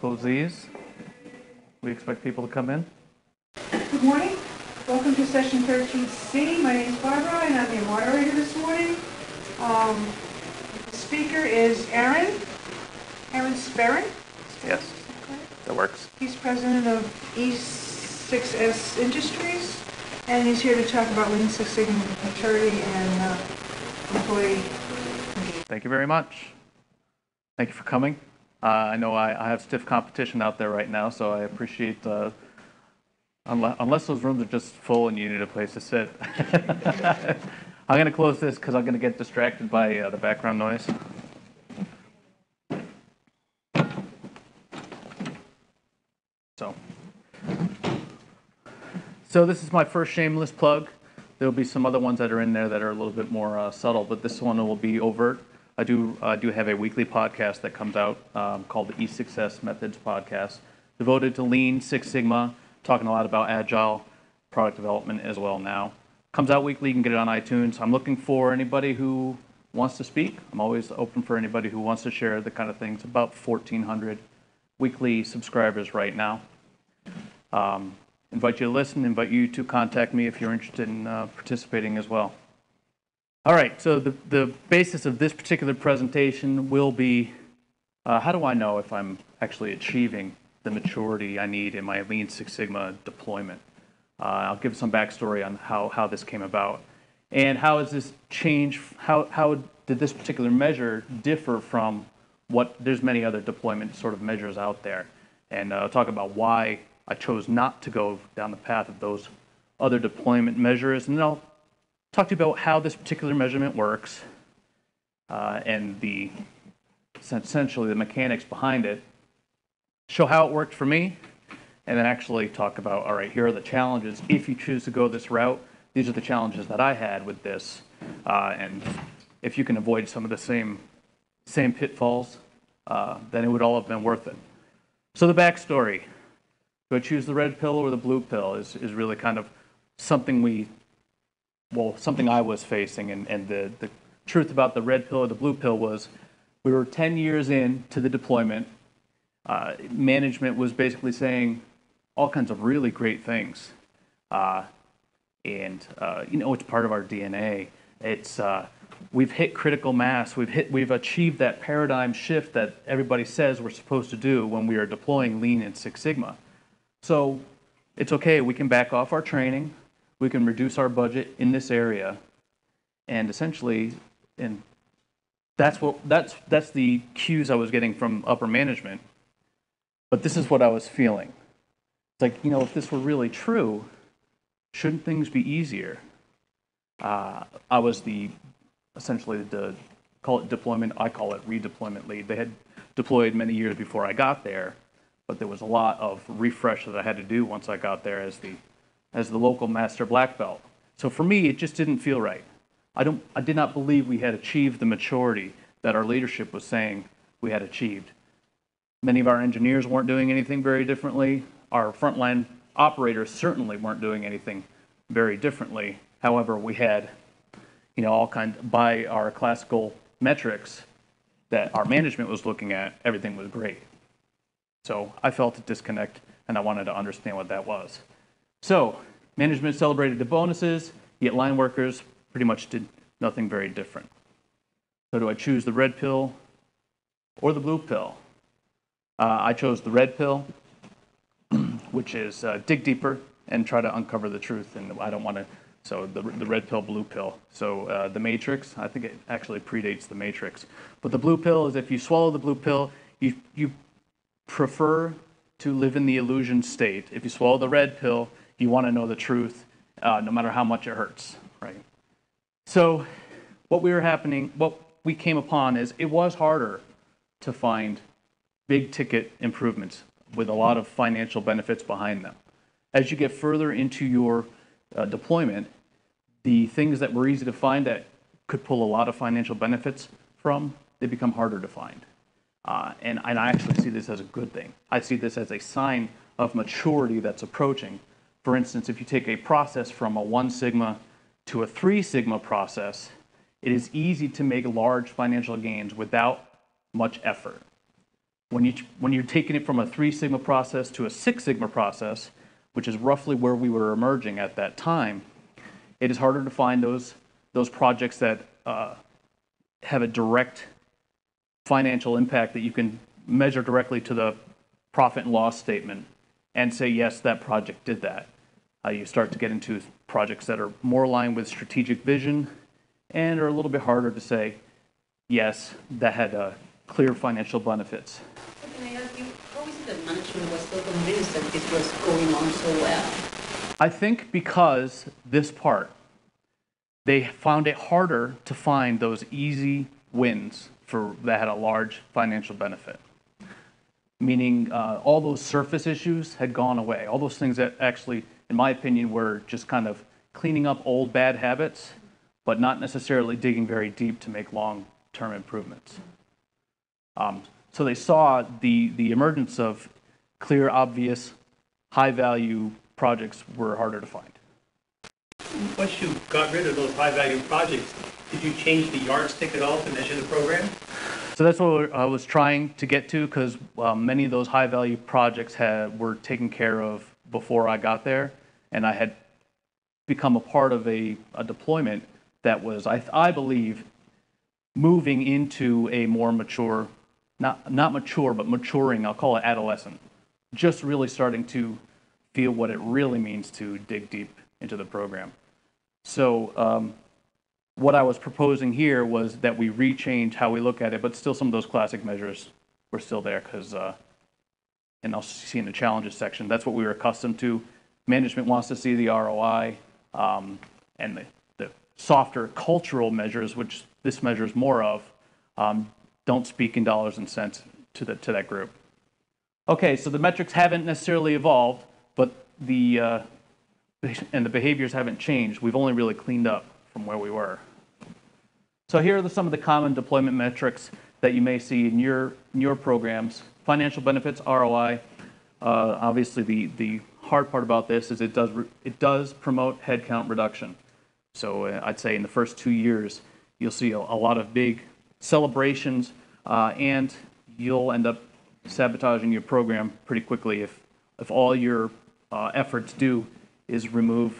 Close these. We expect people to come in. Good morning. Welcome to Session 13C. My name is Barbara, and I'm your moderator this morning. The speaker is Aaron Sperrin. Yes, that works. He's president of E6S Industries, and he's here to talk about Lean Six Sigma maturity and employee engagement. Thank you very much. Thank you for coming. I know I have stiff competition out there right now, so I appreciate unless those rooms are just full and you need a place to sit. I'm going to close this because I'm going to get distracted by the background noise. So this is my first shameless plug. There will be some other ones that are in there that are a little bit more subtle, but this one will be overt. I do have a weekly podcast that comes out called the E6S Methods Podcast, devoted to Lean Six Sigma, talking a lot about agile product development as well now. Comes out weekly, you can get it on iTunes. I'm looking for anybody who wants to speak. I'm always open for anybody who wants to share the kind of things. About 1,400 weekly subscribers right now. Invite you to listen, invite you to contact me if you're interested in participating as well. All right, so the basis of this particular presentation will be how do I know if I'm actually achieving the maturity I need in my Lean Six Sigma deployment? I'll give some backstory on how this came about. And how is this change, how did this particular measure differ from what, there's many other deployment sort of measures out there. And I'll talk about why I chose not to go down the path of those other deployment measures. And then I'll talk to you about how this particular measurement works and essentially the mechanics behind it. Show how it worked for me, and then actually talk about, all right, here are the challenges. If you choose to go this route, these are the challenges that I had with this. And if you can avoid some of the same pitfalls, then it would all have been worth it. So the backstory. Do I choose the red pill or the blue pill is really kind of something something I was facing. And the truth about the red pill or the blue pill was we were 10 years into the deployment. Management was basically saying all kinds of really great things. It's part of our DNA. It's, we've hit critical mass. We've achieved that paradigm shift that everybody says we're supposed to do when we are deploying Lean and Six Sigma. So it's okay, we can back off our training, we can reduce our budget in this area, and essentially, and that's the cues I was getting from upper management, but this is what I was feeling. It's like, you know, if this were really true, shouldn't things be easier? I was I call it redeployment lead. They had deployed many years before I got there. But there was a lot of refresh that I had to do once I got there as the local master black belt. So for me, it just didn't feel right. I did not believe we had achieved the maturity that our leadership was saying we had achieved. Many of our engineers weren't doing anything very differently. Our frontline operators certainly weren't doing anything very differently. However, we had, you know, all kinds, by our classical metrics that our management was looking at, everything was great. So I felt a disconnect, and I wanted to understand what that was. So management celebrated the bonuses, yet line workers pretty much did nothing very different. So do I choose the red pill or the blue pill? I chose the red pill, which is dig deeper and try to uncover the truth, and I don't want to, so the red pill, blue pill. So the matrix, I think it actually predates the matrix. But the blue pill is if you swallow the blue pill, you prefer to live in the illusion state. If you swallow the red pill, you want to know the truth, no matter how much it hurts, right? So what we came upon is it was harder to find big ticket improvements with a lot of financial benefits behind them. As you get further into your deployment, the things that were easy to find that could pull a lot of financial benefits from, they become harder to find. And I actually see this as a good thing. I see this as a sign of maturity that's approaching. For instance, if you take a process from a 1 sigma to a 3 sigma process, it is easy to make large financial gains without much effort. When you're taking it from a 3 Sigma process to a 6 Sigma process, which is roughly where we were emerging at that time, it is harder to find those projects that have a direct financial impact that you can measure directly to the profit and loss statement and say, yes, that project did that. You start to get into projects that are more aligned with strategic vision and are a little bit harder to say, yes, that had clear financial benefits. Can I ask you, how is it that management was so convinced that this was going on so well? I think because this part, they found it harder to find those easy wins that had a large financial benefit. Meaning all those surface issues had gone away. All those things that actually, in my opinion, were just kind of cleaning up old bad habits, but not necessarily digging very deep to make long-term improvements. So they saw the emergence of clear, obvious, high-value projects were harder to find. Once you got rid of those high-value projects, did you change the yardstick at all to measure the program? So that's what I was trying to get to, because many of those high-value projects were taken care of before I got there, and I had become a part of a deployment that was, I believe, moving into a more mature, not mature, but maturing, I'll call it adolescent, just really starting to feel what it really means to dig deep into the program. So what I was proposing here was that we rechange how we look at it, but still some of those classic measures were still there because, and I'll see in the challenges section, that's what we were accustomed to. Management wants to see the ROI and the softer cultural measures, which this measures more of, don't speak in dollars and cents to that group. Okay, so the metrics haven't necessarily evolved, but the behaviors haven't changed. We've only really cleaned up from where we were. So here are some of the common deployment metrics that you may see in your programs. Financial benefits, ROI. Obviously, the hard part about this is it does promote headcount reduction. So I'd say in the first 2 years, you'll see a lot of big celebrations, and you'll end up sabotaging your program pretty quickly if all your efforts do is remove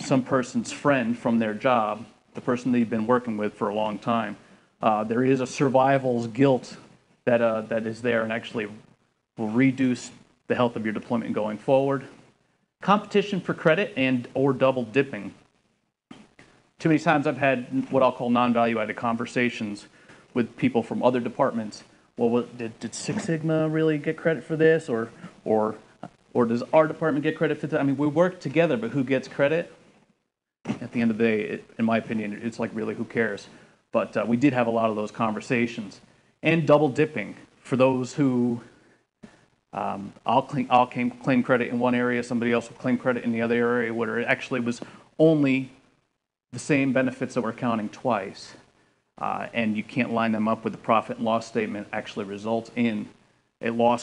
some person's friend from their job, the person they've been working with for a long time. There is a survival's guilt that is there and actually will reduce the health of your deployment going forward. Competition for credit and or double dipping. Too many times I've had what I'll call non-value-added conversations with people from other departments. Well, did Six Sigma really get credit for this, or does our department get credit for that? I mean, we work together, but who gets credit? At the end of the day, in my opinion, it's like, really, who cares? But we did have a lot of those conversations. And double dipping for those who I'll claim credit in one area, somebody else will claim credit in the other area, where it actually was only the same benefits that we're counting twice, and you can't line them up with the profit and loss statement. Actually results in a loss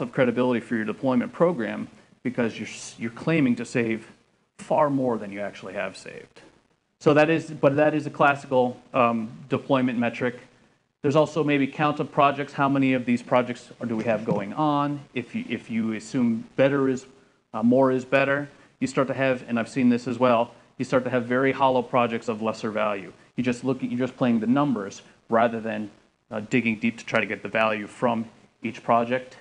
of credibility for your deployment program, because you're claiming to save far more than you actually have saved. So that is a classical deployment metric. There's also maybe count of projects. How many of these projects do we have going on? If you assume more is better, you start to have, and I've seen this as well, you start to have very hollow projects of lesser value. You're just playing the numbers rather than digging deep to try to get the value from each project,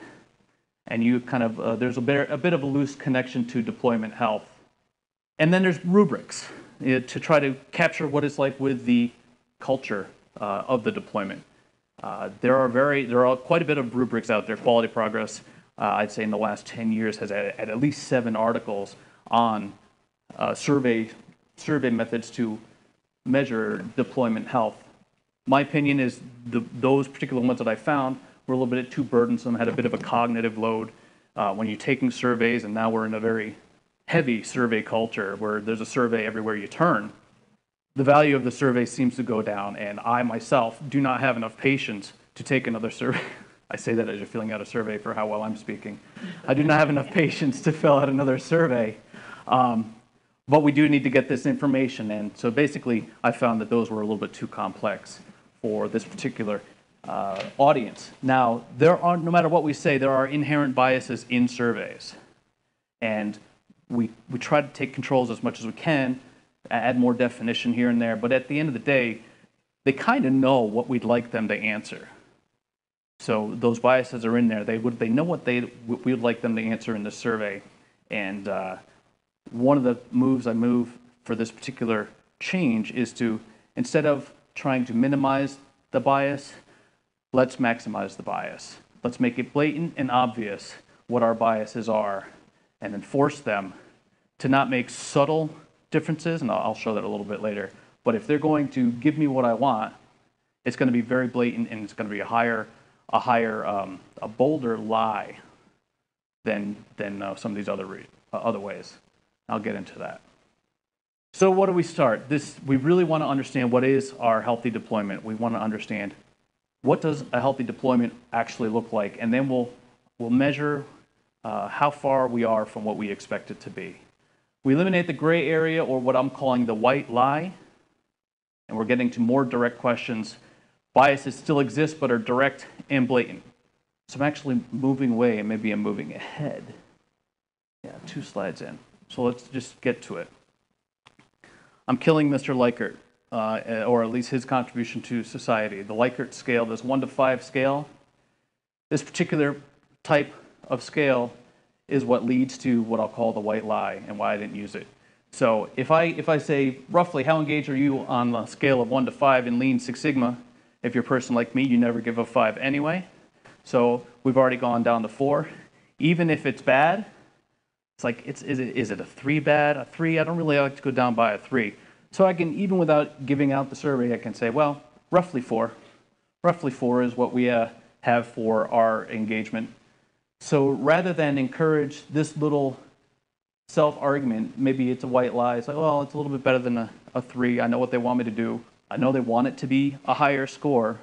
and you kind of there's a bit of a loose connection to deployment health. And then there's rubrics to try to capture what it's like with the culture of the deployment. There are quite a bit of rubrics out there. Quality Progress, I'd say in the last 10 years, has at least 7 articles on survey methods to measure deployment health. My opinion is those particular ones that I found were a little bit too burdensome, had a bit of a cognitive load when you're taking surveys, and now we're in a very heavy survey culture where there's a survey everywhere you turn. The value of the survey seems to go down, and I myself do not have enough patience to take another survey. I say that as you're filling out a survey for how well I'm speaking. I do not have enough patience to fill out another survey, but we do need to get this information. And so basically, I found that those were a little bit too complex for this particular audience. Now, there are, no matter what we say, there are inherent biases in surveys. And we try to take controls as much as we can, add more definition here and there, but at the end of the day, they kind of know what we'd like them to answer. So those biases are in there. They know what we would like them to answer in the survey. And one of the moves I move for this particular change is to, instead of trying to minimize the bias, let's maximize the bias. Let's make it blatant and obvious what our biases are and then force them to not make subtle differences, and I'll show that a little bit later, but if they're going to give me what I want, it's going to be very blatant and it's going to be a bolder lie than some of these other ways. I'll get into that. So what do we start? We really want to understand what is our healthy deployment. We want to understand what does a healthy deployment actually look like, and then we'll measure how far we are from what we expect it to be. We eliminate the gray area, or what I'm calling the white lie, and we're getting to more direct questions. Biases still exist but are direct and blatant. So I'm actually moving away, and maybe I'm moving ahead. Yeah, 2 slides in. So let's just get to it. I'm killing Mr. Likert, or at least his contribution to society. The Likert scale, this 1 to 5 scale, this particular type of scale is what leads to what I'll call the white lie and why I didn't use it. So if I say roughly how engaged are you on the scale of 1 to 5 in Lean Six Sigma, if you're a person like me, you never give a 5 anyway. So we've already gone down to 4. Even if it's bad, it's like, is it a 3 bad? A 3? I don't really like to go down by a 3. So I can, even without giving out the survey, I can say, well, roughly 4. Roughly 4 is what we have for our engagement. So rather than encourage this little self-argument, maybe it's a white lie. It's like, well, it's a little bit better than a 3. I know what they want me to do. I know they want it to be a higher score.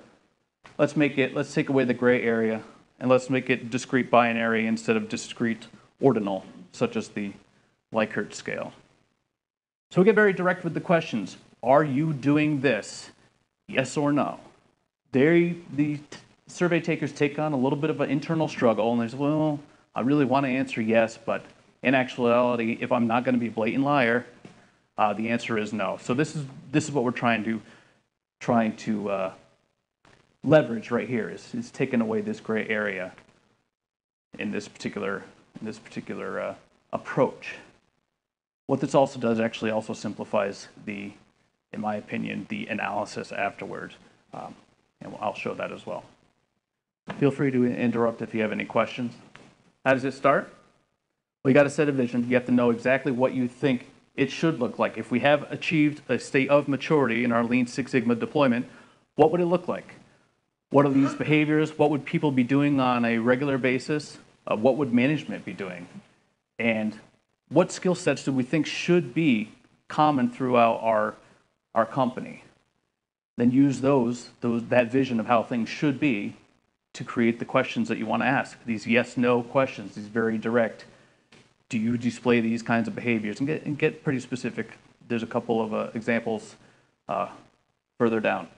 Let's take away the gray area, and let's make it discrete binary instead of discrete ordinal, such as the Likert scale. So we get very direct with the questions. Are you doing this? Yes or no? The survey takers take on a little bit of an internal struggle, and they say, well, I really want to answer yes, but in actuality, if I'm not going to be a blatant liar, the answer is no. So this is what we're trying to leverage right here is taking away this gray area in this particular approach. What this also does actually also simplifies the, in my opinion, the analysis afterwards, and I'll show that as well. Feel free to interrupt if you have any questions. How does it start? Well, you got to set a vision. You have to know exactly what you think it should look like. If we have achieved a state of maturity in our Lean Six Sigma deployment, what would it look like? What are these behaviors? What would people be doing on a regular basis? What would management be doing? And what skill sets do we think should be common throughout our company? Then use that vision of how things should be to create the questions that you want to ask, these yes-no questions, these very direct. Do you display these kinds of behaviors? And get pretty specific. There's a couple of examples further down.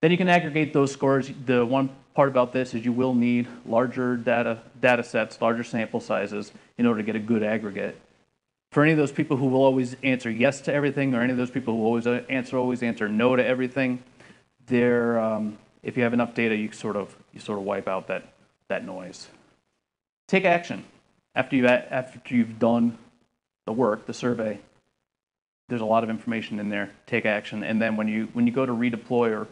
Then you can aggregate those scores. The one part about this is you will need larger data sets, larger sample sizes in order to get a good aggregate. For any of those people who will always answer yes to everything, or any of those people who always answer no to everything, if you have enough data, you sort of wipe out that noise. Take action. After you've done the work, the survey, there's a lot of information in there. Take action, and then when you go to redeploy or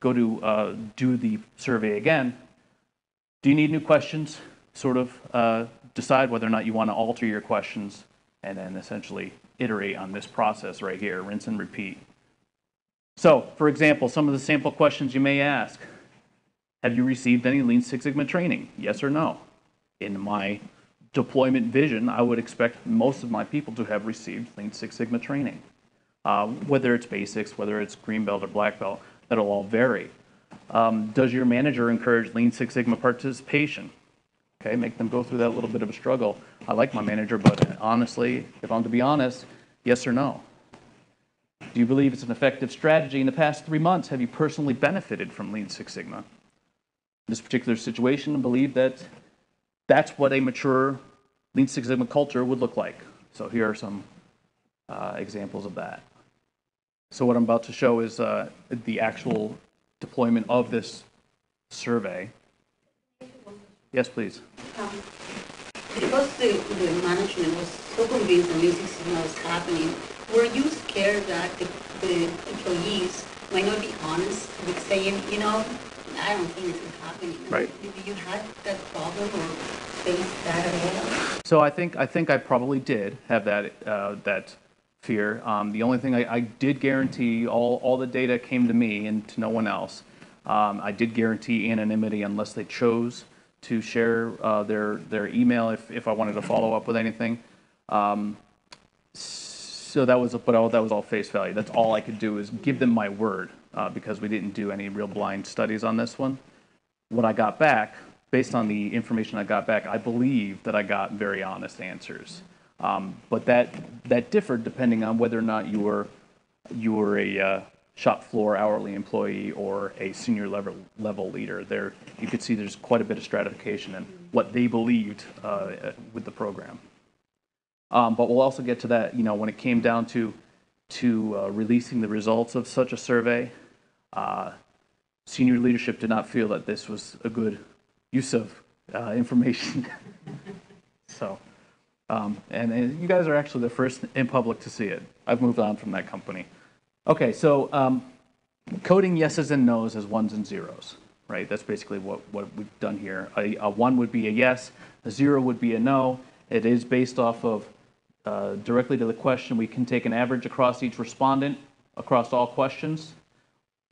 go to do the survey again, do you need new questions? Sort of decide whether or not you want to alter your questions, and then essentially iterate on this process right here, rinse and repeat. So, for example, some of the sample questions you may ask: have you received any Lean Six Sigma training? Yes or no? In my deployment vision, I would expect most of my people to have received Lean Six Sigma training. Whether it's basics, whether it's green belt or black belt, that'll all vary. Does your manager encourage Lean Six Sigma participation? Okay, make them go through that little bit of a struggle. I like my manager, but honestly, if I'm to be honest, yes or no? Do you believe it's an effective strategy? In the past 3 months, have you personally benefited from Lean Six Sigma? this particular situation and believe that that's what a mature Lean Six Sigma culture would look like. So here are some examples of that. So what I'm about to show is the actual deployment of this survey. Yes, please. Because the management was so convinced that Lean Six Sigma was happening, were you scared that the employees might not be honest with saying, you know, I don't think this is happening? Right. Did you have that problem or faced that at all? So I think I probably did have that that fear. The only thing I did guarantee, all the data came to me and to no one else. I did guarantee anonymity unless they chose to share their email if I wanted to follow up with anything. So that was, that was all face value. That's all I could do is give them my word because we didn't do any real blind studies on this one. What I got back, based on the information I got back, I believe that I got very honest answers. But that differed depending on whether or not you were a shop floor hourly employee or a senior level leader. There, you could see there's quite a bit of stratification in what they believed with the program. But we'll also get to that, you know, when it came down to releasing the results of such a survey, senior leadership did not feel that this was a good use of information. So, and you guys are actually the first in public to see it. I've moved on from that company. Okay, so coding yeses and nos as ones and zeros, right? That's basically what we've done here. A one would be a yes, a zero would be a no. It is based off of directly to the question. We can take an average across each respondent, across all questions,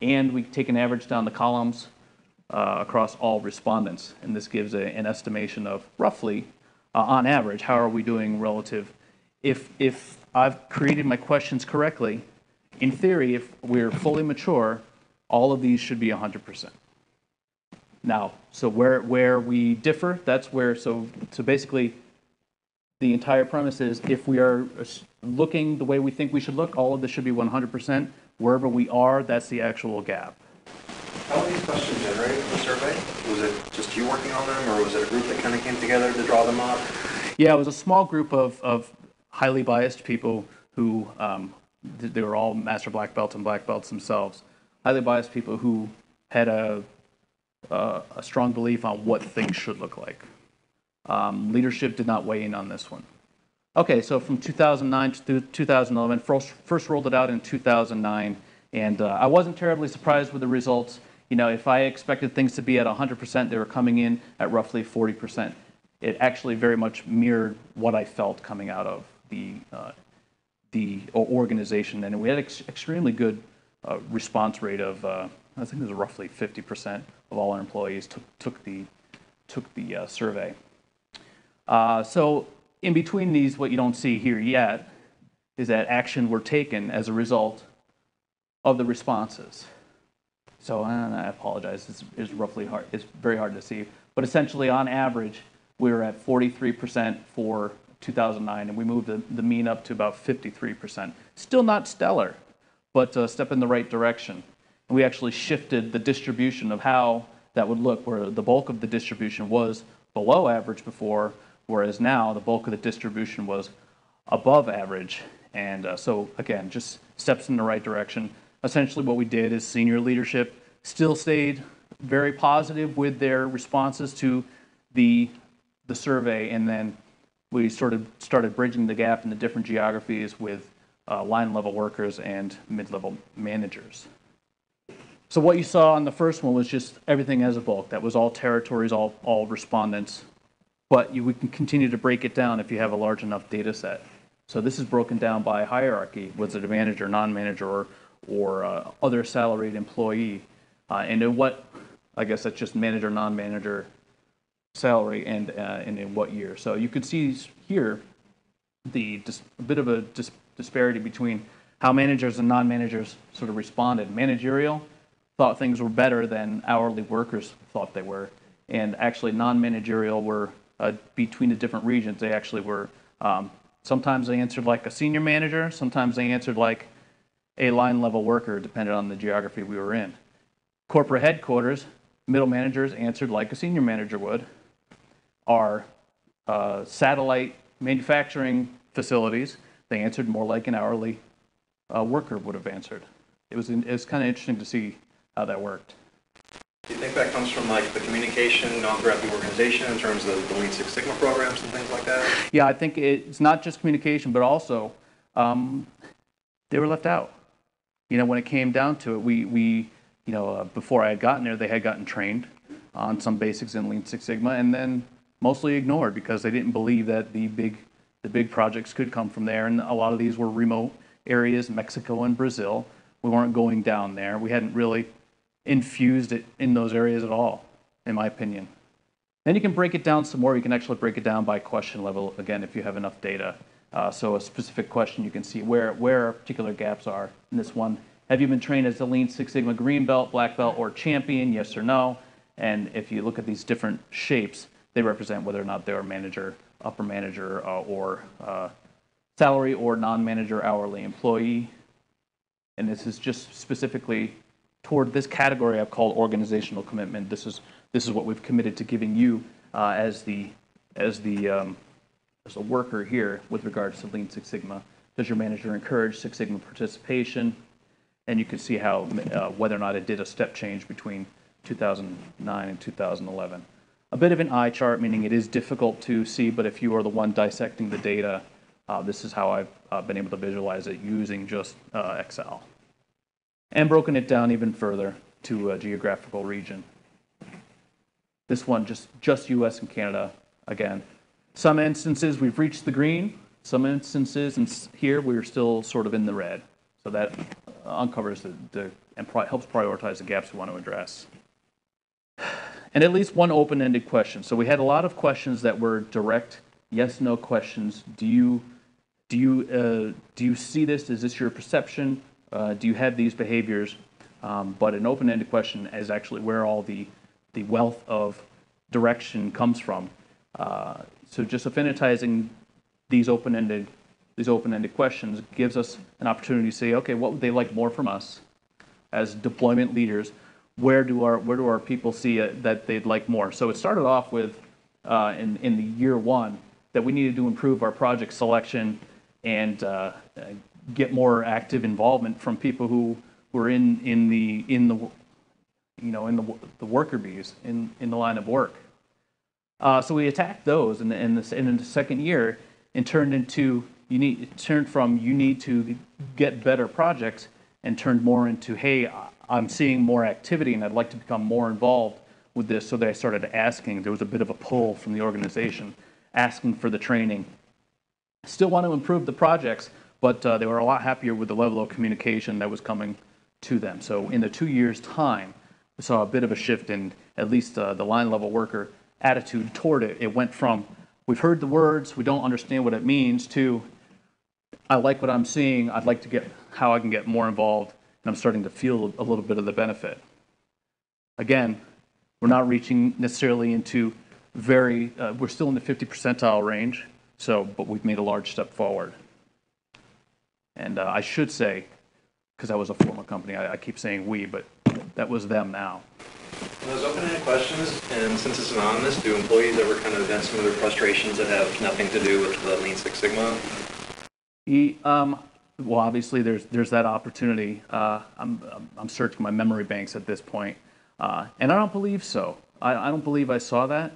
and we take an average down the columns across all respondents. And this gives an estimation of roughly, on average, how are we doing relative. If I've created my questions correctly, in theory, if we're fully mature, all of these should be 100%. Now, so where we differ, that's where, so basically, the entire premise is if we are looking the way we think we should look, all of this should be 100%. Wherever we are, that's the actual gap. How were these questions generated from the survey? Was it just you working on them, or was it a group that kind of came together to draw them up? Yeah, it was a small group of highly biased people who, they were all master black belts and black belts themselves, highly biased people who had a strong belief on what things should look like. Leadership did not weigh in on this one. Okay, so from 2009 to 2011, first rolled it out in 2009, and I wasn't terribly surprised with the results. You know, if I expected things to be at 100%, they were coming in at roughly 40%. It actually very much mirrored what I felt coming out of the organization, and we had extremely good response rate of, I think it was roughly 50% of all our employees took the survey. So in between these, what you don't see here yet is that action were taken as a result of the responses. So I apologize, it's roughly hard, it's very hard to see, but essentially on average, we were at 43% for 2009, and we moved the mean up to about 53%. Still not stellar, but a step in the right direction. And we actually shifted the distribution of how that would look, where the bulk of the distribution was below average before, whereas now the bulk of the distribution was above average. And so again, just steps in the right direction. Essentially what we did is senior leadership still stayed very positive with their responses to the survey, and then we sort of started bridging the gap in the different geographies with line level workers and mid-level managers. So what you saw on the first one was just everything as a bulk. That was all territories, all respondents. But we can continue to break it down if you have a large enough data set. So this is broken down by hierarchy. Was it a manager, non-manager, or other salaried employee? And in what, I guess that's just manager, non-manager, salary, and in what year. So you could see here a bit of a disparity between how managers and non-managers sort of responded. Managerial thought things were better than hourly workers thought they were. And actually non-managerial were between the different regions. They actually were, sometimes they answered like a senior manager, sometimes they answered like a line level worker, depending on the geography we were in. Corporate headquarters, middle managers answered like a senior manager would, our satellite manufacturing facilities, they answered more like an hourly worker would have answered. It was kind of interesting to see how that worked. Do you think that comes from like the communication throughout the organization in terms of the Lean Six Sigma programs and things like that? Yeah, I think it's not just communication, but also they were left out. You know, when it came down to it, we you know, before I had gotten there, they had gotten trained on some basics in Lean Six Sigma, and then mostly ignored because they didn't believe that the big projects could come from there. And a lot of these were remote areas, Mexico and Brazil. We weren't going down there. We hadn't really infused it in those areas at all, in my opinion. Then you can break it down some more. You can actually break it down by question level, again, if you have enough data. So a specific question, you can see where particular gaps are in this one. Have you been trained as the Lean Six Sigma green belt, black belt, or champion, yes or no? And if you look at these different shapes, they represent whether or not they're a manager, upper manager, or salary or non-manager hourly employee. And this is just specifically toward this category I've called organizational commitment. This is what we've committed to giving you as a worker here with regards to Lean Six Sigma. Does your manager encourage Six Sigma participation? And you can see how whether or not it did a step change between 2009 and 2011. A bit of an eye chart, meaning it is difficult to see, but if you are the one dissecting the data, this is how I've been able to visualize it using just Excel. And broken it down even further to a geographical region. This one, just US and Canada again. Some instances we've reached the green, some instances here we're still sort of in the red. So that uncovers and helps prioritize the gaps we want to address. And at least one open-ended question. So we had a lot of questions that were direct yes/no questions. Do you see this? Is this your perception? Do you have these behaviors? But an open-ended question is actually where all the wealth of direction comes from. So just affinitizing these open-ended questions gives us an opportunity to say, okay, what would they like more from us as deployment leaders? Where do our people see that they'd like more? So it started off with in the year one that we needed to improve our project selection and get more active involvement from people who were in the worker bees in the line of work. So we attacked those, and in the second year, it turned into you need to get better projects, and turned more into, hey, I'm seeing more activity and I'd like to become more involved with this. So that I started asking. There was a bit of a pull from the organization, asking for the training. Still want to improve the projects, but they were a lot happier with the level of communication that was coming to them. So in the 2 years' time, we saw a bit of a shift in at least the line level worker attitude toward it. It went from, we've heard the words, we don't understand what it means, to, I like what I'm seeing, I'd like to get how I can get more involved, and I'm starting to feel a little bit of the benefit. Again, we're not reaching necessarily into we're still in the 50th percentile range, so, but we've made a large step forward. And I should say, because that was a former company, I keep saying we, but that was them now. Those open-ended questions, and since it's anonymous, do employees ever kind of vent some of their frustrations that have nothing to do with the Lean Six Sigma? Well, obviously, there's that opportunity. I'm searching my memory banks at this point, and I don't believe so. I don't believe I saw that.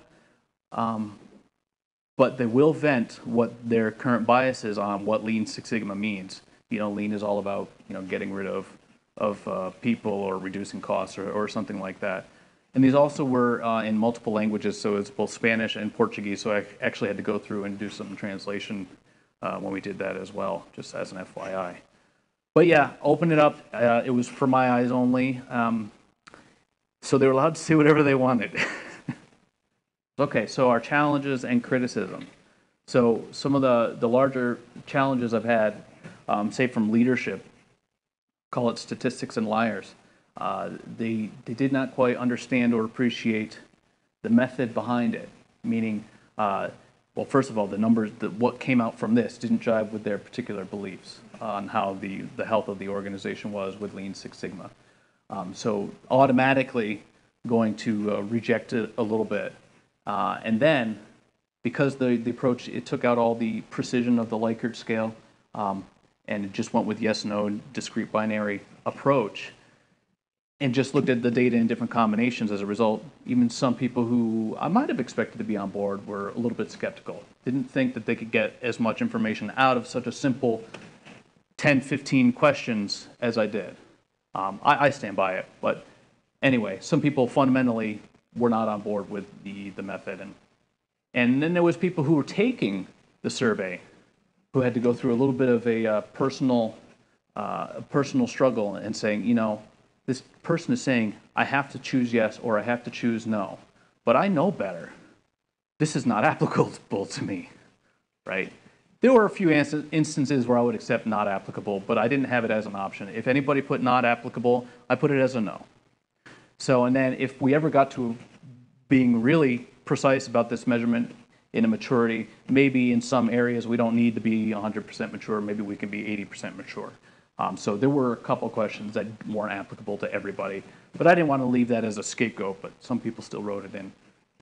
But they will vent what their current bias is on what Lean Six Sigma means. You know, Lean is all about, you know, getting rid of people or reducing costs or something like that. And these also were in multiple languages, so it's both Spanish and Portuguese. So I actually had to go through and do some translation when we did that as well, just as an FYI. But yeah, open it up. It was for my eyes only. So they were allowed to say whatever they wanted. Okay, so our challenges and criticism. So some of the larger challenges I've had, say from leadership, call it statistics and liars. They did not quite understand or appreciate the method behind it, meaning, well, first of all, the numbers, what came out from this didn't jive with their particular beliefs on how the health of the organization was with Lean Six Sigma. So automatically, going to reject it a little bit. And then, because the approach, it took out all the precision of the Likert scale, and it just went with yes, no, discrete binary approach, and just looked at the data in different combinations as a result, even some people who I might have expected to be on board were a little bit skeptical. Didn't think that they could get as much information out of such a simple 10, 15 questions as I did. I stand by it, but anyway, some people fundamentally were not on board with the method. And then there was people who were taking the survey who had to go through a little bit of a personal struggle and saying, you know, this person is saying, I have to choose yes or I have to choose no, but I know better. This is not applicable to me, right? There were a few instances where I would accept not applicable, but I didn't have it as an option. If anybody put not applicable, I put it as a no. So, and then if we ever got to being really precise about this measurement in a maturity, maybe in some areas we don't need to be 100% mature, maybe we can be 80% mature. So there were a couple questions that weren't applicable to everybody, but I didn't want to leave that as a scapegoat, but some people still wrote it in.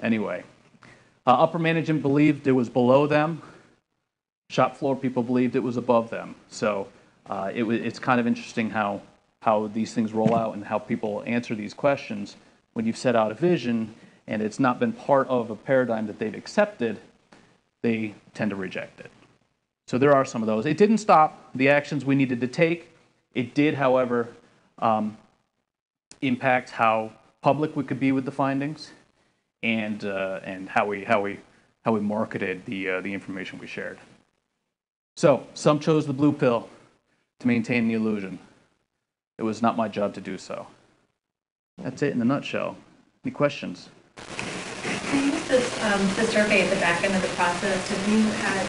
Anyway, upper management believed it was below them. Shop floor people believed it was above them. So it's kind of interesting how these things roll out and how people answer these questions when you've set out a vision and it's not been part of a paradigm that they've accepted, they tend to reject it. So there are some of those. It didn't stop the actions we needed to take. It did, however, impact how public we could be with the findings, and how we marketed the information we shared. So some chose the blue pill to maintain the illusion. It was not my job to do so. That's it in a nutshell. Any questions? So you used this, the survey at the back end of the process. Have you had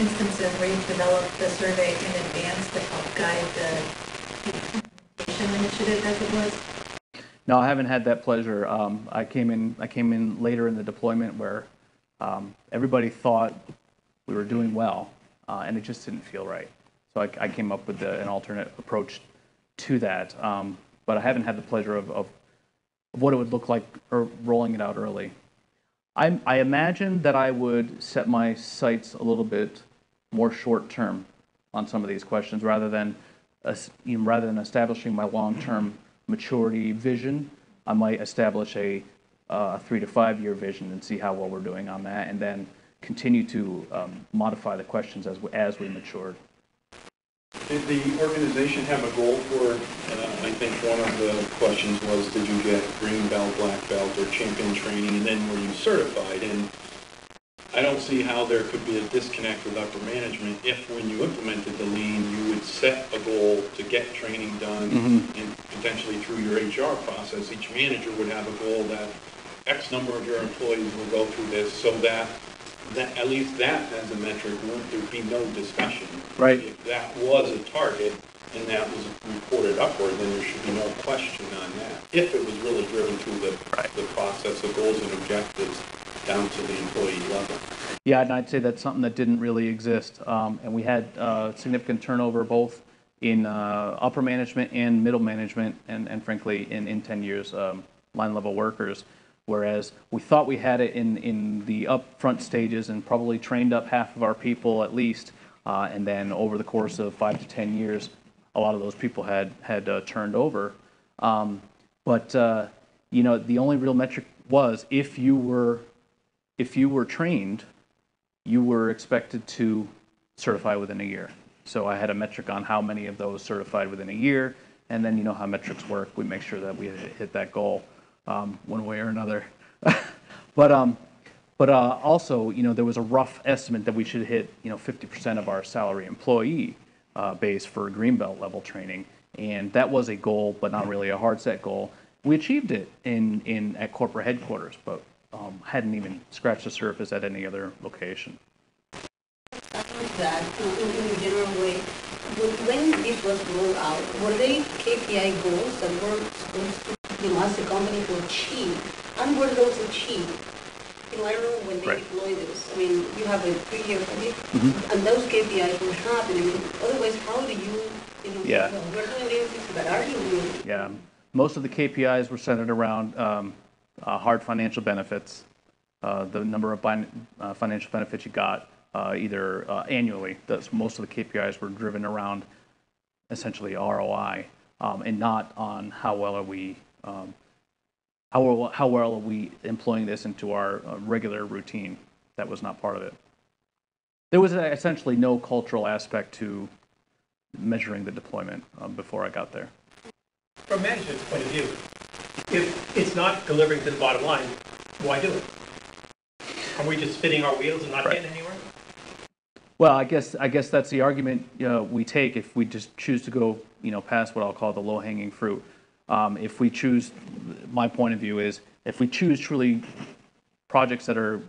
instances where you've developed the survey in advance to help guide the implementation initiative as it was? No, I haven't had that pleasure. I came in later in the deployment where everybody thought we were doing well, and it just didn't feel right. So I came up with an alternate approach to that, but I haven't had the pleasure of what it would look like or rolling it out early. I imagine that I would set my sights a little bit more short-term on some of these questions rather than establishing my long-term maturity vision. I might establish a 3 to 5 year vision and see how well we're doing on that, and then continue to modify the questions as we matured. Did the organization have a goal for it? I think one of the questions was, did you get green belt, black belt, or champion training, and then were you certified? And I don't see how there could be a disconnect with upper management if when you implemented the lean, you would set a goal to get training done, mm-hmm. and potentially through your HR process, each manager would have a goal that X number of your employees will go through this, so that at least that as a metric, there'd be no discussion. Right. If that was a target and that was reported upward, then there should be no question on that. If it was really driven through the process of goals and objectives down to the employee level. Yeah, and I'd say that's something that didn't really exist. And we had significant turnover both in upper management and middle management, and frankly, in 10 years, line level workers. Whereas we thought we had it in the upfront stages and probably trained up half of our people at least, and then over the course of 5 to 10 years, a lot of those people had turned over. But you know, the only real metric was if you were trained, you were expected to certify within a year. So I had a metric on how many of those certified within a year, and then you know how metrics work. We make sure that we hit that goal. One way or another, but also, you know, there was a rough estimate that we should hit, you know, 50% of our salary employee base for Greenbelt level training, and that was a goal, but not really a hard set goal. We achieved it in at corporate headquarters, but hadn't even scratched the surface at any other location. That in a general way, when this was rolled out, were they KPI goals that were supposed to? You must the company to achieve, and were those achieved? You know, I don't know when they right. deploy this. I mean, you have a 3 year commit, mm-hmm. and those KPIs were happening. Otherwise, how do you, you know, yeah. we're doing anything, but are you doing? Yeah, Most of the KPIs were centered around hard financial benefits, the number of financial benefits you got either annually. That's most of the KPIs were driven around essentially ROI and not on how well are we how well are we employing this into our regular routine. That was not part of it. There was essentially no cultural aspect to measuring the deployment before I got there. From management's point of view, if it's not delivering to the bottom line, why do it? Are we just spinning our wheels and not getting anywhere? Well, I guess that's the argument we take if we just choose to go, past what I'll call the low-hanging fruit. If we choose, my point of view is, if we choose truly projects that are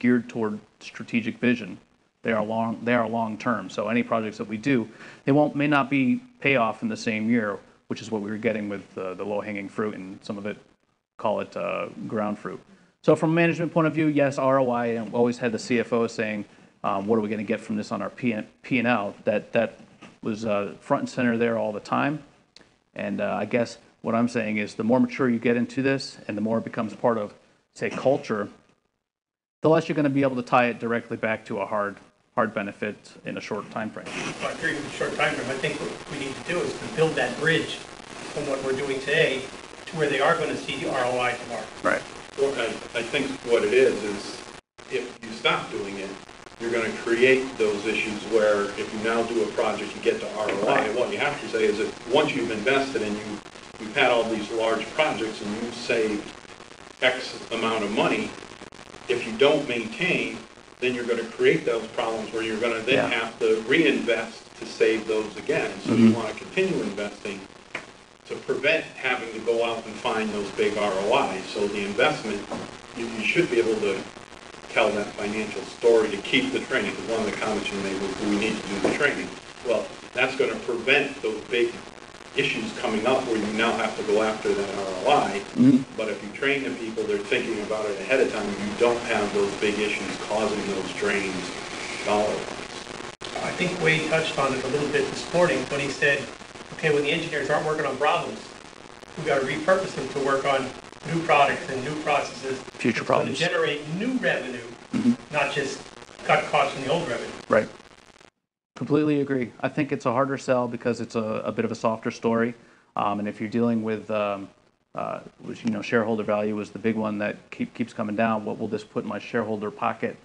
geared toward strategic vision, they are long term. So any projects that we do, they may not be payoff in the same year, which is what we were getting with the low-hanging fruit, and some of it, call it ground fruit. So from a management point of view, yes, ROI, and we always had the CFO saying, what are we going to get from this on our P&L? That was front and center there all the time. And I guess what I'm saying is the more mature you get into this and the more it becomes part of, say, culture, the less you're going to be able to tie it directly back to a hard benefit in a short time frame. Well, I agree with the short time frame. I think what we need to do is to build that bridge from what we're doing today to where they are going to see the ROI tomorrow. Right. Well, I think what it is if you stop doing it, you're going to create those issues where if you now do a project, you get to ROI. Right. What you have to say is that once you've invested and you've had all these large projects and you've saved X amount of money, if you don't maintain, then you're going to create those problems where you're going to then have to reinvest to save those again. So you want to continue investing to prevent having to go out and find those big ROIs. So the investment, you should be able to tell that financial story to keep the training. Because one of the comments you made was, we need to do the training. Well, that's going to prevent those big issues coming up where you now have to go after that ROI. But if you train the people, they're thinking about it ahead of time. You don't have those big issues causing those drains dollar-wise. I think Wade touched on it a little bit this morning when he said, okay, when the engineers aren't working on problems, we've got to repurpose them to work on new products and new processes. Future problems. To generate new revenue, not just cut costs from the old revenue. Right. Completely agree. I think it's a harder sell because it's a bit of a softer story, and if you're dealing with, shareholder value was the big one that keeps coming down. What will this put in my shareholder pocket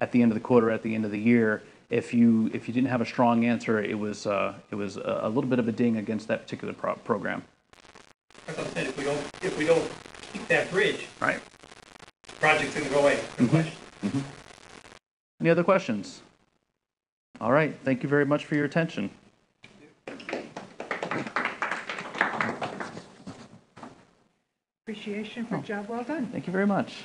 at the end of the quarter, at the end of the year? If you didn't have a strong answer, it was a little bit of a ding against that particular program. As I said, if we don't keep that bridge, right, the project's going to go away. Good question. Any other questions? All right. Thank you very much for your attention. Appreciation for job well done. Thank you very much.